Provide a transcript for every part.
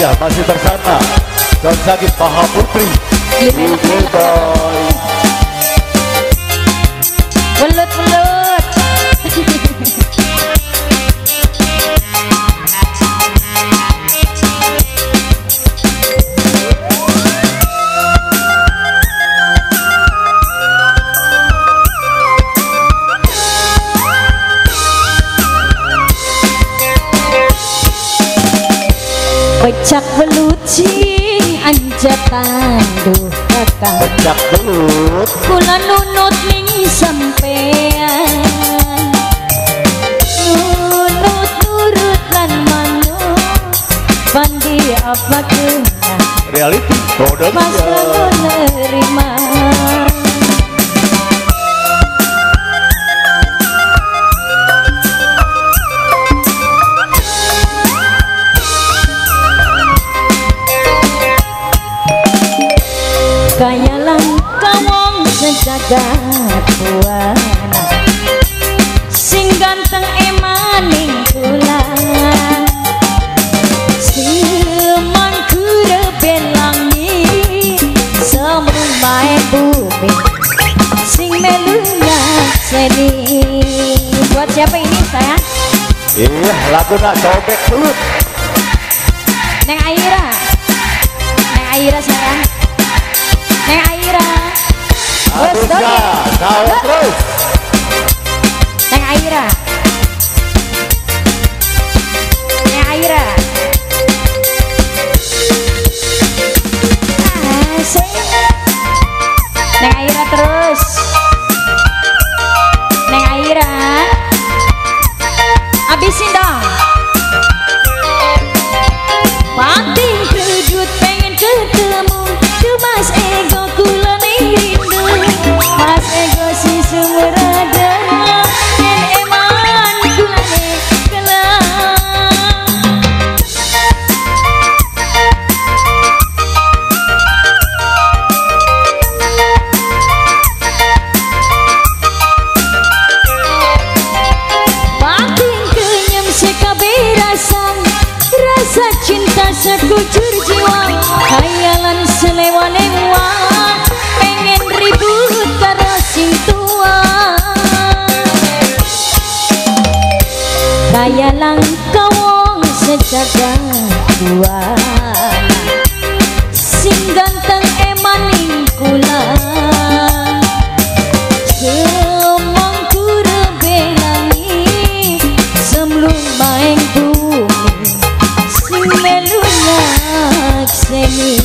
ya, masih bersama Lanange Jagat Maha Putri. Welut-welut. Becak belut cing anjak tanduh kakak. Becak belut kula nunut ning sampean. Nunut nurut lan manut pandi apa kena reality produk mas menerima. Kayalan kawong sejagat buana sing ganteng emaning kula siman kureben langit semrumae bumi sing melunya seni. Buat siapa ini sayang? Iya lagu nak sobek dulu Neng Aira. Neng Aira sayang. Neng Aira, terus dong. Terus. Neng Aira, Neng Aira. Asik. Neng Aira terus. Neng Aira, abisin dong. Panting kredut pengen ketemu. Mas ego kula nih rindu, mas ego si sumeraga dan eman kula nih kelam. Batin kenyam sekabe rasan, rasa cinta sekucur jiwa. Hayalan selewa-lewa pengen ribut karo sing tua. Kayalan kawong sejagat buana sing ganteng emaning kula semong kurebe langit semlum maeng bumi sing melunya seni.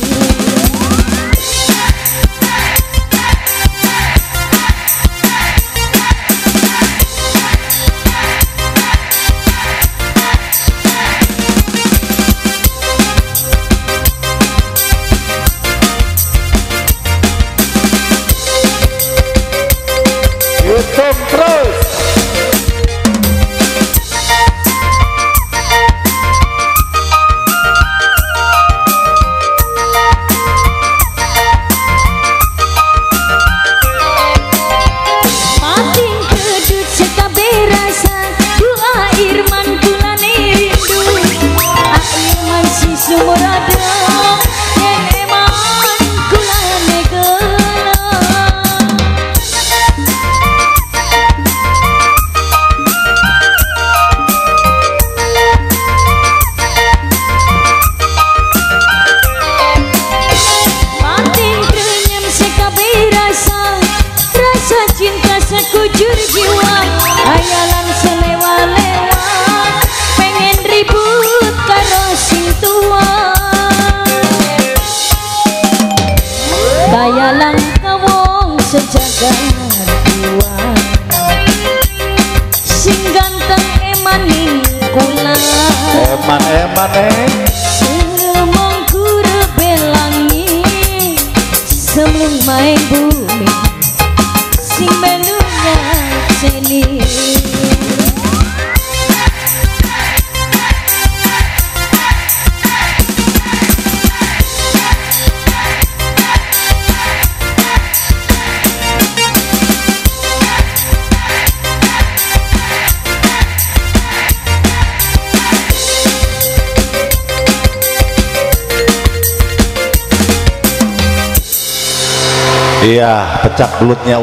Sekujur jiwa, hayalan selewa-lewa pengen ribut karo sing tua. Bayalan kawong sejagat buana sing ganteng emaning kula. Eman-eman semong kurebe langit semlum maeng bumi sing melu seni. Iya, pecah belutnya.